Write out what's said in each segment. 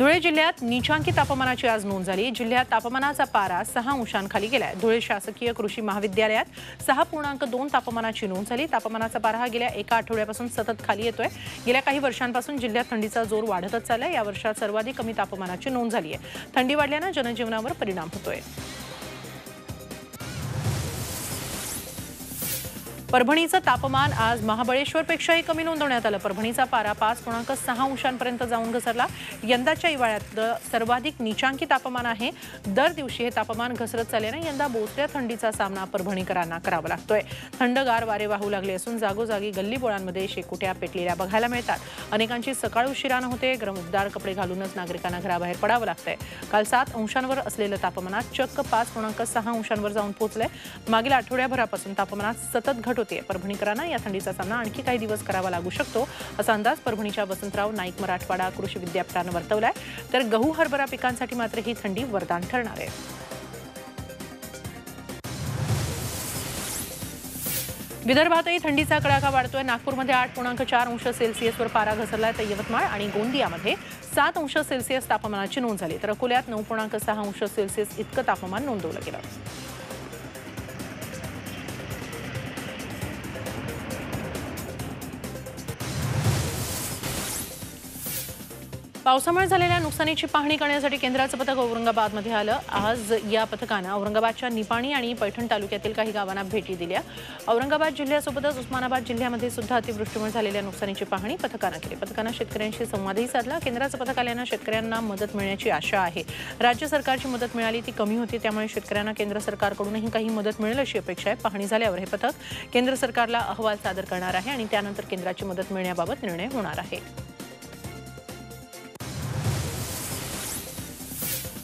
धुळे जिल्ह्यात नीचांकी तापमानाची आज नोंद झाली। जिल्ह्यात तापमानाचा पारा 6 अंशांखाली गेलाय। धुळे शासकीय कृषी महाविद्यालयात 6.2 तापमानाची नोंद झाली। तापमानाचा पारा हा गेल्या 1 आठवड्यापासून सतत खाली येतोय। गेल्या काही वर्षांपासून जिल्ह्यात थंडीचा जोर वाढतच चाललाय। या वर्षात सर्वाधिक कमी तापमानाची नोंद झाली आहे। थंडी वाढल्याने जनजीवनावर परिणाम होतोय। परभणीचं तापमान आज महाबळेश्वरपेक्षाही कमी नोंदवण्यात आलं। परभणीचा पारा 5.6 अंशांपर्यंत जाऊन घसरला। यंदाच्या हिवाळ्यातलं सर्वाधिक नीचांकी तापमान आहे। दर दिवशी हे तापमान घसरत चालल्याने यंदा बोचऱ्या थंडीचा सामना परभणीकरांना करावा लागतोय। थंडगार वारे वाहू लागले असून जागोजागी गल्लीबोळांमध्ये शेकोट्या पेटलेल्या बघायला मिळतात। अनेकांची सकाळ उशिरानं होते। गरमउबदार कपडे घालूनच नागरिकांना घराबाहेर पडावं लागतंय। काल 7 अंशांवर असलेलं तापमान चक्क 5.6 अंशांवर जाऊन पोहोचलंय। मागील आठवड्याभरापासून तापमानात सतत घट होते। परभणीकरांना या थंडीचा सामना आणखी काही दिवस करावा लागू शकतो असा अंदाज परभणीच्या वसंतराव नाईक मराठवाडा कृषी विद्यापीठाने वर्तवलाय। तर गहू हरभरा पिकांसाठी मात्र ही थंडी वरदान ठरणार आहे। विदर्भातही थंडीचा कडाका वाढतोय। नागपूरमध्ये 8.4 अंश सेल्सिअसवर पारा घसरलाय, तर यवतमाळ आणि गोंदियामध्ये 7 अंश सेल्सिअस तापमानाची नोंद झाली। तर अकोल्यात 9.6 अंश सेल्सिअस इतकं तापमान नोंदवलं गेलं। पावसामुळे झालेल्या नुकसानीची पाहणी करण्यासाठी केंद्राचं पथक औरंगाबादमध्ये आलं। आज या पथकानं औरंगाबादच्या निपाणी आणि पैठण तालुक्यातील काही गावांना भेटी दिल्या। औरंगाबाद जिल्ह्यासोबतच उस्मानाबाद जिल्ह्यामध्ये सुद्धा अतिवृष्टीमुळे झालेल्या नुकसानीची पाहणी पथकानं केली। पथकानं शेतकऱ्यांशी संवादही साधला। केंद्राचं पथक आल्यानं शेतकऱ्यांना मदत मिळण्याची आशा आहे। राज्य सरकारची मदत मिळाली ती कमी होती, त्यामुळे शेतकऱ्यांना केंद्र सरकारकडूनही काही मदत मिळेल अशी अपेक्षा आहे। पाहणी झाल्यावर हे पथक केंद्र सरकारला अहवाल सादर करणार आहे आणि त्यानंतर केंद्राची मदत मिळण्याबाबत निर्णय होणार आहे।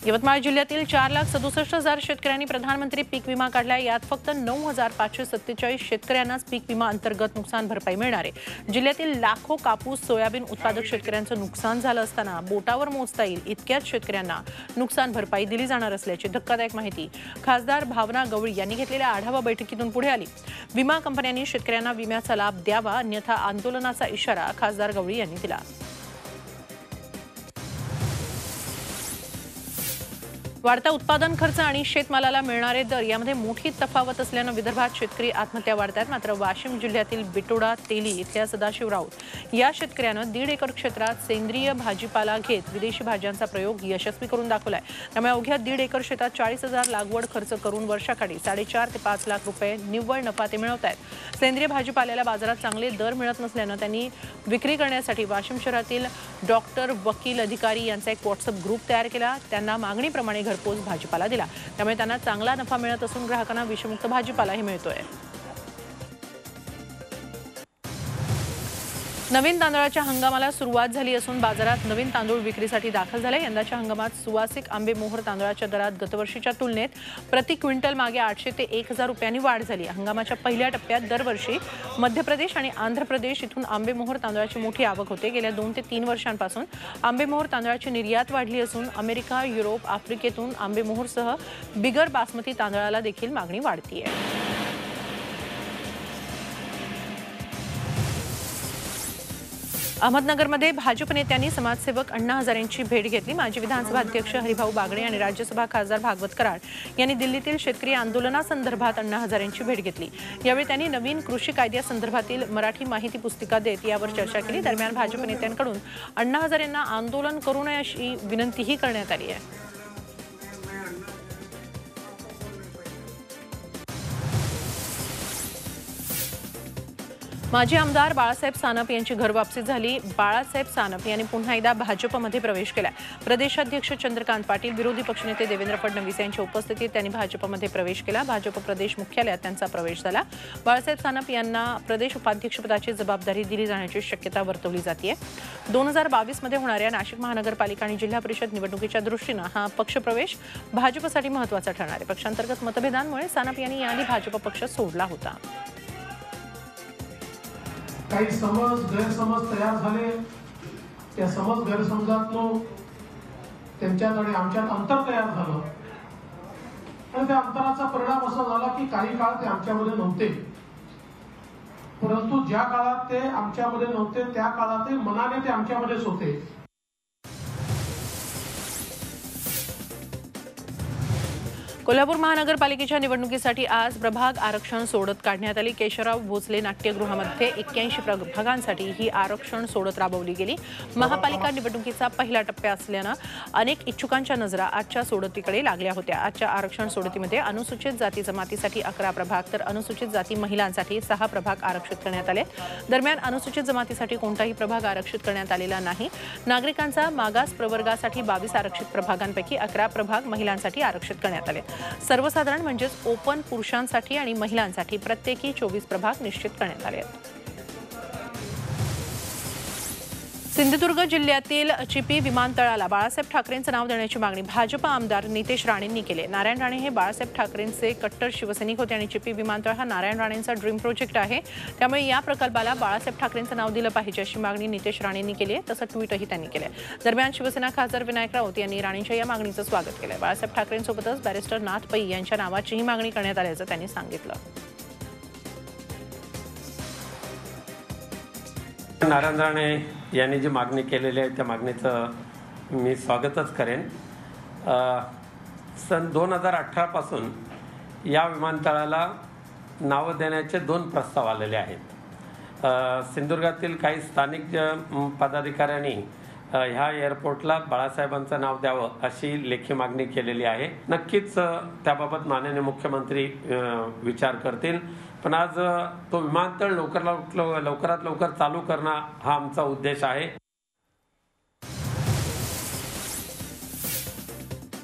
यवतमाळ जिल्ह्यातील 4,67,000 शेतकऱ्यांनी प्रधानमंत्री पीक विमा काढला। यात फक्त 9,547 शेतकऱ्यांनाच पीक विमा अंतर्गत नुकसान भरपाई मिळणार आहे। जिल्ह्यातील लाखो कापूस सोयाबीन उत्पादक शेतकऱ्यांचं नुकसान झालं असताना बोटावर मोजता येईल इतक्याच शेतकऱ्यांना नुकसान भरपाई दिली जाणार असल्याची धक्कादायक माहिती खासदार भावना गवळी यांनी घेतलेल्या आढावा बैठकीतून पुढे आली। विमा कंपन्यांनी शेतकऱ्यांना विम्याचा लाभ द्यावा अन्यथा आंदोलनाचा इशारा खासदार गवळी यांनी दिला। वाढता उत्पादन खर्च आणि शेतमालाला मिळणारे दर यामध्ये मोठी तफावत असल्याने विदर्भात शेतकरी आत्महत्या वाढतात। मात्र वाशिम जिल्ह्यातील बिटोडा तेली इथल्या सदाशिव राऊत या शेतकऱ्याने 1.5 एकर क्षेत्रात सेंद्रिय भाजीपाला घेत विदेशी भाज्यांचा प्रयोग यशस्वी करून दाखवलाय। त्यामुळे अवघ्या 1.5 एकर क्षेत्रात 40,000 लागवड खर्च करून वर्षाकाठी 4.5 ते 5 लाख रुपये निव्वळ नफा ते मिळवतात। सेंद्रिय भाजीपाल्याला बाजारात चांगले दर मिळत नसल्याने त्यांनी विक्री करण्यासाठी वाशिम शहरातील डॉक्टर वकील अधिकारी यांचा एक व्हॉट्सअप ग्रुप तयार केला। त्यांना मागणीप्रमाणे घरपोच भाजीपाला दिला, त्यामुळे त्यांना चांगला नफा मिळत असून ग्राहकांना विषमुक्त भाजीपालाही मिळतोय। नवीन तांदळाच्या हंगामाला सुरुवात झाली असून बाजारात नवीन तांदूळ विक्रीसाठी दाखल झाले। यंदाच्या हंगामात सुवासिक आंबे मोहर तांदळाच्या दरात गतवर्षीच्या तुलनेत प्रति क्विंटल मागे 800 ते 1,000 रुपयांनी वाढ झाली। हंगामाच्या पहिल्या टप्प्यात दरवर्षी मध्य प्रदेश आणि आंध्र प्रदेश इथून आंबे मोहर तांदळाची मोठी आवक होते। गेल्या 2 ते 3 वर्षांपासून आंबे मोहर तांदळाची निर्यात वाढली असून अमेरिका, युरोप, आफ्रिकेतून आंबे मोहरसह बिगर बासमती तांदळाला देखील मागणी वाढतीय। अहमदनगरमध्ये भाजप नेत्यांनी समाजसेवक अण्णा हजारेंची भेट घेतली। माजी विधानसभा अध्यक्ष हरिभाऊ बागडे आणि राज्यसभा खासदार भागवत कराड यांनी दिल्लीतील शेतकरी आंदोलनासंदर्भात अण्णा हजारेंची भेट घेतली। यावेळी त्यांनी नवीन कृषी कायद्यासंदर्भातील मराठी माहिती पुस्तिका देत यावर चर्चा केली। दरम्यान भाजप नेत्यांकडून अण्णा हजारेंना आंदोलन करू नये अशी विनंतीही करण्यात आली आहे। माजी आमदार बाळासाहेब सानप यांची घरवापसी झाली। बाळासाहेब सानप यांनी पुन्हा एकदा भाजपमध्ये प्रवेश केला। प्रदेशाध्यक्ष चंद्रकांत पाटील, विरोधी पक्षनेते देवेंद्र फडणवीस यांच्या उपस्थितीत त्यांनी भाजपमध्ये प्रवेश केला। भाजप प्रदेश मुख्यालयात त्यांचा प्रवेश झाला। बाळासाहेब सानप यांना प्रदेश उपाध्यक्षपदाची जबाबदारी दिली जाण्याची शक्यता वर्तवली जाते। 2022 मध्ये होणाऱ्या नाशिक महानगरपालिका आणि जिल्हा परिषद निवडणुकीच्या दृष्टीनं हा पक्षप्रवेश भाजपसाठी महत्त्वाचा ठरणार आहे। पक्षांतर्गत मतभेदांमुळे सानप यांनी याआधी भाजप पक्ष सोडला होता। काही समज गैरसमज तयार झाले, त्या समज गैरसमजातून त्यांच्यात आणि आमच्यात अंतर तयार झालं आणि त्या अंतराचा परिणाम असा झाला की काही काळ ते आमच्यामध्ये नव्हते, परंतु ज्या काळात ते आमच्यामध्ये नव्हते त्या काळात मनाने ते आमच्यामध्येच होते। कोल्हापूर महानगरपालिकेच्या निवडणुकीसाठी आज प्रभाग आरक्षण सोडत काढण्यात आली। केशवराव भोसले नाट्यगृहामध्ये 81 प्रभागांसाठी ही आरक्षण सोडत राबवली गेली। महापालिका निवडणुकीचा पहिला टप्पा असल्याने अनेक इच्छुकांच्या नजरा आजच्या सोडतीकडे लागल्या होत्या। आजच्या आरक्षण सोडतीमध्ये अनुसूचित जाती जमातीसाठी 11 प्रभाग तर अनुसूचित जाती महिलांसाठी 6 प्रभाग आरक्षित करण्यात आले। दरम्यान अनुसूचित जमातीसाठी कोणताही प्रभाग आरक्षित करण्यात आलेला नाही। नागरिकांचा मागास प्रवर्गासाठी 22 आरक्षित प्रभागांपैकी 11 प्रभाग महिलांसाठी आरक्षित करण्यात आले। सर्वसाधारण म्हणजे ओपन पुरुषांसाठी आणि महिलांसाठी प्रत्येकी 24 प्रभाग निश्चित करण्यात आले आहेत। सिंधुदुर्ग जिल्ह्यातील चिपी विमानतळाला बाळासाहेब ठाकरेंचे नाव देण्याची मागणी भाजप आमदार नितेश राणेंनी केली। नारायण राणे हे बाळासाहेब ठाकरेंचे कट्टर शिवसैनिक होते आणि चिपी विमानतळ हा नारायण राणेंचा ड्रीम प्रोजेक्ट आहे, त्यामुळे या प्रकल्पाला बाळासाहेब ठाकरेंचे नाव दिले पाहिजे अशी मागणी नितेश राणेंनी केली आहे। तसे ट्विटही त्यांनी केले। दरम्यान शिवसेना खासदार विनायक राऊत यांनी राणेंच्या या मागणीचं स्वागत केलं। बाळासाहेब ठाकरेंसोबतच बॅरिस्टर नाथ पै यांच्या नावाचीही मागणी करण्यात आल्याचं त्यांनी सांगितलं। नारायण राणे यांनी जी मागणी केलेली आहे त्या मागणीचं मी स्वागतच करेन। सन 2018पासून या विमानतळाला नावं देण्याचे 2 प्रस्ताव आलेले आहेत। सिंधुदुर्गातील काही स्थानिक पदाधिकाऱ्यांनी ह्या एअरपोर्टला बाळासाहेबांचं नाव द्यावं अशी लेखी मागणी केलेली आहे। नक्कीच त्याबाबत माननीय मुख्यमंत्री विचार करतील, पण आज तो विमानतळ लवकरात लवकर चालू करणं हा आमचा उद्देश आहे।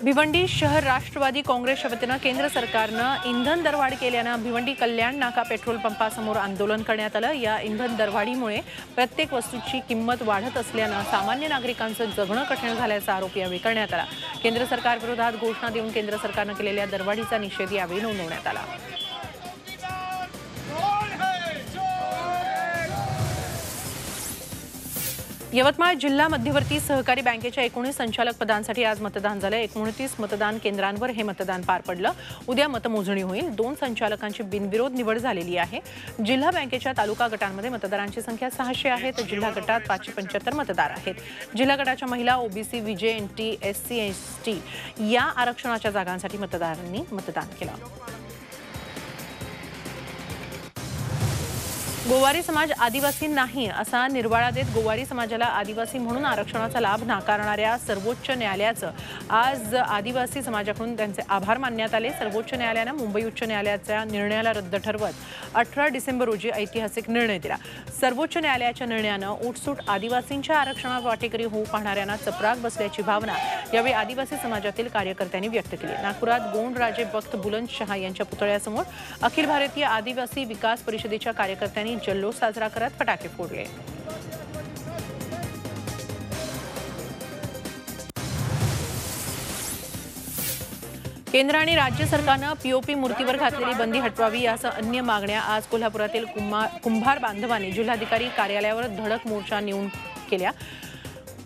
भिवंडी शहर राष्ट्रवादी काँग्रेसच्या वतीनं केंद्र सरकारनं इंधन दरवाढ केल्यानं भिवंडी कल्याण नाका पेट्रोल पंपासमोर आंदोलन करण्यात आलं। या इंधन दरवाढीमुळे प्रत्येक वस्तूची किंमत वाढत असल्यानं सामान्य नागरिकांचं जगणं कठीण झाल्याचा आरोप यावेळी करण्यात आला। केंद्र सरकारविरोधात घोषणा देऊन केंद्र सरकारनं केलेल्या दरवाढीचा निषेध यावेळी नोंदवण्यात आला। यवतमाळ जिल्हा मध्यवर्ती सहकारी बँकेच्या 19 संचालक पदांसाठी आज मतदान झालं। 29 मतदान केंद्रांवर हे मतदान पार पडलं। उद्या मतमोजणी होईल। 2 संचालकांची बिनविरोध निवड झालेली आहे। जिल्हा बँकेच्या तालुका गटांमध्ये मतदारांची संख्या 600 आहे तर जिल्हा गटात 575 मतदार आहेत। जिल्हा गटाच्या महिला OBC VJ NT SC ST या आरक्षणाच्या जागांसाठी मतदारांनी मतदान केलं। गोवारी समाज आदिवासी नाही असा निर्वाळा देत गोवारी समाजाला आदिवासी म्हणून आरक्षणाचा लाभ नाकारणाऱ्या सर्वोच्च न्यायालयाचं आज आदिवासी समाजाकडून त्यांचे आभार मानण्यात आले। सर्वोच्च न्यायालयानं मुंबई उच्च न्यायालयाच्या निर्णयाला रद्द ठरवत 18 डिसेंबर रोजी ऐतिहासिक निर्णय दिला। सर्वोच्च न्यायालयाच्या निर्णयानं उठसूट आदिवासींच्या आरक्षणात वाटेकरी होऊ पाहणाऱ्यांना चपराक बसल्याची भावना यावेळी आदिवासी समाजातील कार्यकर्त्यांनी व्यक्त केली। नागपुरात गोंडराजे बख्त बुलंदशहा यांच्या पुतळ्यासमोर अखिल भारतीय आदिवासी विकास परिषदेच्या कार्यकर्त्यांनी जल्लोष साजरा करत फटाके फोडले। केंद्र आणि राज्य सरकारनं पीओपी मूर्तीवर घातलेली बंदी हटवावी यासह अन्य मागण्या आज कोल्हापुरातील कुंभार बांधवांनी जिल्हाधिकारी कार्यालयावर धडक मोर्चा नेऊन केल्या।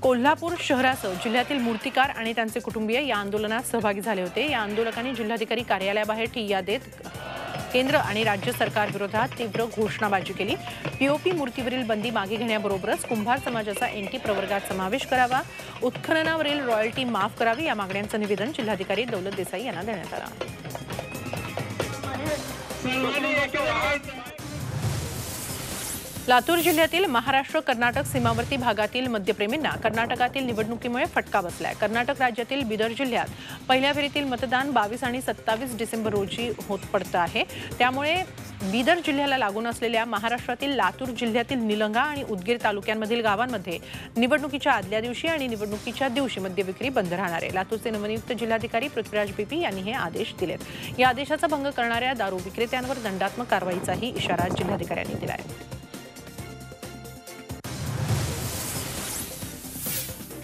कोल्हापूर शहरासह जिल्ह्यातील मूर्तिकार आणि त्यांचे कुटुंबीय या आंदोलनात सहभागी झाले होते। या आंदोलकांनी जिल्हाधिकारी कार्यालयाबाहेर ठिय्या देत केंद्र आणि राज्य सरकार विरोधात तीव्र घोषणाबाजी केली। पीओपी मूर्तीवरील बंदी मागे घेण्याबरोबरच कुंभार समाजाचा एनटी प्रवर्गात समावेश करावा, उत्खननावरील रॉयल्टी माफ करावी या मागण्यांचं निवेदन जिल्हाधिकारी दौलत देसाई यांना देण्यात आलं। लातूर जिल्ह्यातील महाराष्ट्र कर्नाटक सीमावर्ती भागातील मद्यप्रेमींना कर्नाटकातील निवडणुकीमुळे फटका बसलाय। कर्नाटक राज्यातील बिदर जिल्ह्यात पहिल्या फेरीतील मतदान 22 आणि 27 डिसेंबर रोजी होत पडतं आहे। त्यामुळे बिदर जिल्ह्याला लागून असलेल्या महाराष्ट्रातील लातूर जिल्ह्यातील निलंगा आणि उदगीर तालुक्यांमधील गावांमध्ये निवडणुकीच्या आदल्या दिवशी आणि निवडणुकीच्या दिवशी मद्य विक्री बंद राहणार आहे। लातूरचे नवनियुक्त जिल्हाधिकारी पृथ्वीराज बीपी यांनी हे आदेश दिलेत। या आदेशाचा भंग करणाऱ्या दारू विक्रेत्यांवर दंडात्मक कारवाईचाही इशारा जिल्हाधिकाऱ्यांनी दिला आहे।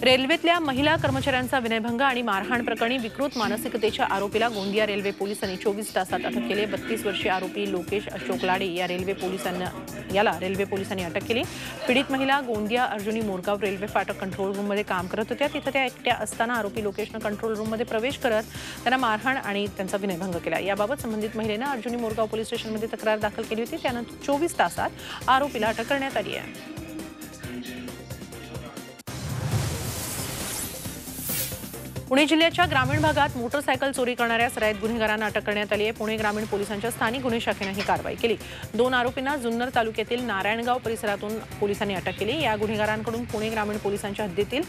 रेल्वेतल्या महिला कर्मचाऱ्यांचा विनयभंग आणि मारहाण प्रकरणी विकृत मानसिकतेच्या आरोपीला गोंदिया रेल्वे पोलिसांनी 24 तासात अटक केली। 32 वर्षीय आरोपी लोकेश अशोक लाडे याला रेल्वे पोलिसांनी अटक केली। पीडित महिला गोंदिया अर्जुनी मोरगाव रेल्वे फाटक कंट्रोल रूममध्ये काम करत होत्या। तिथे त्या एकट्या असताना आरोपी लोकेशनं कंट्रोल रूममध्ये प्रवेश करत त्यांना मारहाण आणि त्यांचा विनयभंग केला। याबाबत संबंधित महिलेनं अर्जुनी मोरगाव पोलीस स्टेशनमध्ये तक्रार दाखल केली होती। त्यानंतर 24 तासात आरोपीला अटक करण्यात आली आहे। पुणे जिल्ह्याच्या ग्रामीण भागात मोटरसायकल चोरी करणाऱ्या सराईत गुन्हेगारांना अटक करण्यात आली आहे। पुणे ग्रामीण पोलिसांच्या स्थानिक गुन्हे शाखेने ही कारवाई केली। दोन आरोपींना जुन्नर तालुक्यातील नारायणगाव परिसरातून पोलिसांनी अटक केली। या गुन्हेगारांकडून पुणे ग्रामीण पोलिसांच्या हद्दीतील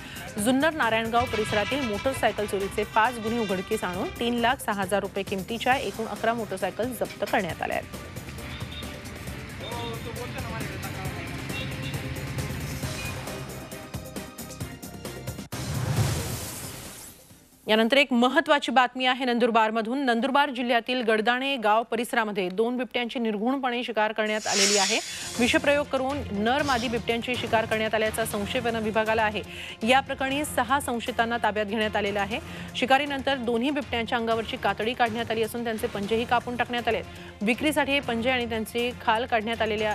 जुन्नर नारायणगाव परिसरातील मोटरसायकल चोरीचे 5 गुन्हे उघडकीस आणून 3,06,000 रुपये किमतीच्या एकूण 11 मोटरसायकल जप्त करण्यात आल्या आहेत। यानंतर एक महत्त्वाची बातमी आहे नंदुरबारमधून। नंदुरबार जिल्ह्यातील गडदाणे गाव परिसरामध्ये 2 बिबट्यांची निर्घुणपणे शिकार करण्यात आलेली आहे। विषप्रयोग करून नर मादी बिबट्यांची शिकार करण्यात आल्याचा संशय वन विभागाला आहे। या प्रकरणी 6 संशयितांना ताब्यात घेण्यात आलेले आहे। शिकारीनंतर दोन्ही बिबट्यांच्या अंगावरची कातडी काढण्यात आली असून त्यांचे पंजेही कापून टाकण्यात आले। विक्रीसाठी हे पंजे आणि त्यांची खाल काढण्यात आलेल्या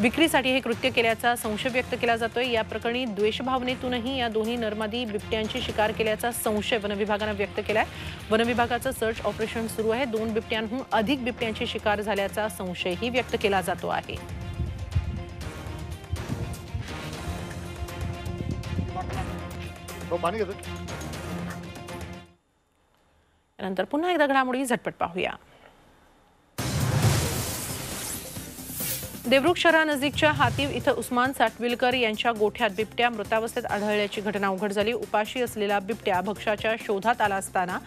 विक्रीसाठी हे कृत्य केल्याचा संशय व्यक्त केला जातोय। या प्रकरणी द्वेषभावनेतूनही या दोन्ही नरमादी बिबट्यांची शिकार केल्याचा संशय वन विभागाने व्यक्त केलाय। वन विभागाचं सर्च ऑपरेशन सुरू आहे। 2 बिबट्यांहून अधिक बिबट्यांची शिकार झाल्याचा संशयही व्यक्त केला जातो आहे। नंतर पुन्हा एकदा घडामोडी झटपट पाहूया। देवरुख शहरानजीकच्या हातीव इथं उस्मान साटविलकर यांच्या गोठ्यात बिबट्या मृतावस्थेत आढळल्याची घटना उघड झाली। उपाशी असलेला बिबट्या भक्ष्याच्या शोधात आला असताना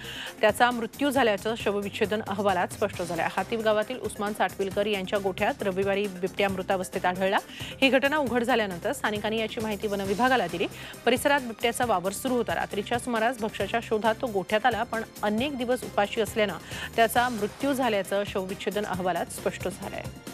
त्याचा मृत्यू झाल्याचं शवविच्छेदन अहवालात स्पष्ट झालं आहे। हातीव गावातील उस्मान साटविलकर यांच्या गोठ्यात रविवारी बिबट्या मृतावस्थेत आढळला। ही घटना उघड झाल्यानंतर स्थानिकांनी याची माहिती वन विभागाला दिली। परिसरात बिबट्याचा वावर सुरू होता। रात्रीच्या सुमारास भक्ष्याच्या शोधात तो गोठ्यात आला, पण अनेक दिवस उपाशी असल्यानं त्याचा मृत्यू झाल्याचं शवविच्छेदन अहवालात स्पष्ट झालं आहे।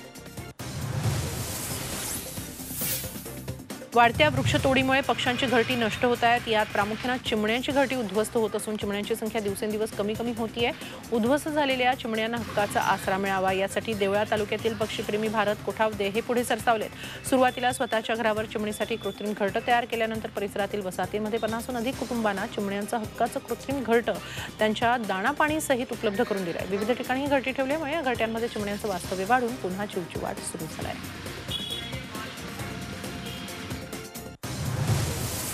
वाढत्या वृक्षतोडीमुळे पक्ष्यांची घरटी नष्ट होत आहेत। यात प्रामुख्याने चिमण्यांची घरटी उद्ध्वस्त होत असून चिमण्यांची संख्या दिवसेंदिवस कमी होतीये। उद्ध्वस्त झालेल्या चिमण्यांना हक्काचा आसरा मिळावा यासाठी देवळा तालुक्यातील पक्षीप्रेमी भारत कोठावदे हे पुढे सरसावलेत। सुरुवातीला स्वतःच्या घरावर चिमणीसाठी कृत्रिम घरटे तयार केल्यानंतर परिसरातील वसाहतींमध्ये 50हून अधिक कुटुंबांना चिमण्यांचा हक्काचा कृत्रिम घरटे त्यांच्या दाणापाणी सहित उपलब्ध करून दिले आहे। विविध ठिकाणी घरटी ठेवल्यामुळे या घरट्यांमध्ये चिमण्यांचं वास्तव्य वाढून पुन्हा चिवचिवाट सुरू झाला आहे।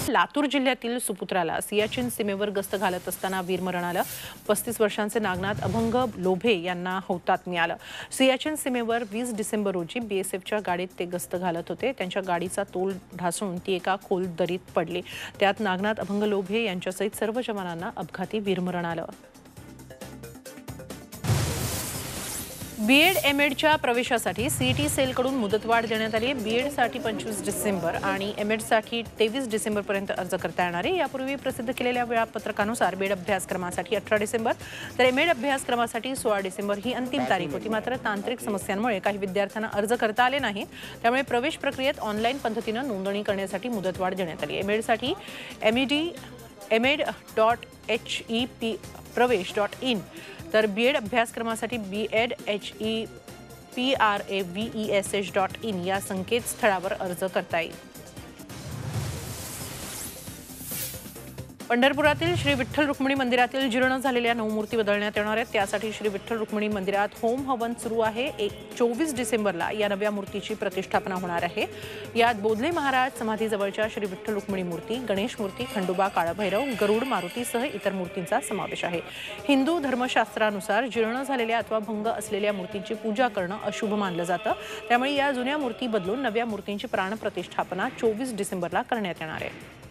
लातूर जिल्ह्यातील सुपुत्राला सियाचीन सीमेवर गस्त घालत असताना वीरमरण आलं। 35 वर्षांचे नागनाथ अभंग लोभे यांना हौतात मिळालं। सियाचीन सीमेवर 20 डिसेंबर रोजी बीएसएफच्या गाडीत ते गस्त घालत होते। त्यांच्या गाडीचा तोल ढासळून ती एका खोल दरीत पडली। त्यात नागनाथ अभंग लोभे यांच्यासहित सर्व जवानांना अपघाती वीरमरण आलं। बीएड एमएडच्या प्रवेशासाठी सीईटी सेलकडून मुदतवाढ देण्यात आली आहे। बीएडसाठी 25 डिसेंबर आणि एमएडसाठी 23 डिसेंबरपर्यंत अर्ज करता येणार आहे। यापूर्वी प्रसिद्ध केलेल्या वेळापत्रकानुसार बीएड अभ्यासक्रमासाठी 18 डिसेंबर तर एमएड अभ्यासक्रमासाठी 16 डिसेंबर ही अंतिम तारीख होती। मात्र तांत्रिक समस्यांमुळे काही विद्यार्थ्यांना अर्ज करता आले नाही, त्यामुळे प्रवेश प्रक्रियेत ऑनलाईन पद्धतीने नोंदणी करण्यासाठी मुदतवाढ देण्यात आली आहे। एमएडसाठी emed.hepravash.in तर बीएड अभ्यासक्रमासाठी BEd@HEPRAVESH.in या संकेतस्थळावर अर्ज करता येईल। पंढरपुरातील श्री विठ्ठल रुक्मिणी मंदिरातील जीर्ण झालेल्या 9 मूर्ती बदलण्यात येणार आहेत। त्यासाठी श्री विठ्ठल रुक्मिणी मंदिरात होम हवन सुरू आहे। 24 डिसेंबरला या नव्या मूर्तीची प्रतिष्ठापना होणार आहे। यात बोधले महाराज समाधीजवळच्या श्री विठ्ठल रुक्मिणी मूर्ती, गणेश मूर्ती, खंडोबा, काळभैरव, गरुड, मारुतीसह इतर मूर्तींचा समावेश आहे। हिंदू धर्मशास्त्रानुसार जीर्ण झालेल्या अथवा भंग असलेल्या मूर्तींची पूजा करणं अशुभ मानलं जातं, त्यामुळे या जुन्या मूर्ती बदलून नव्या मूर्तींची प्राणप्रतिष्ठापना 24 डिसेंबरला करण्यात येणार आहे।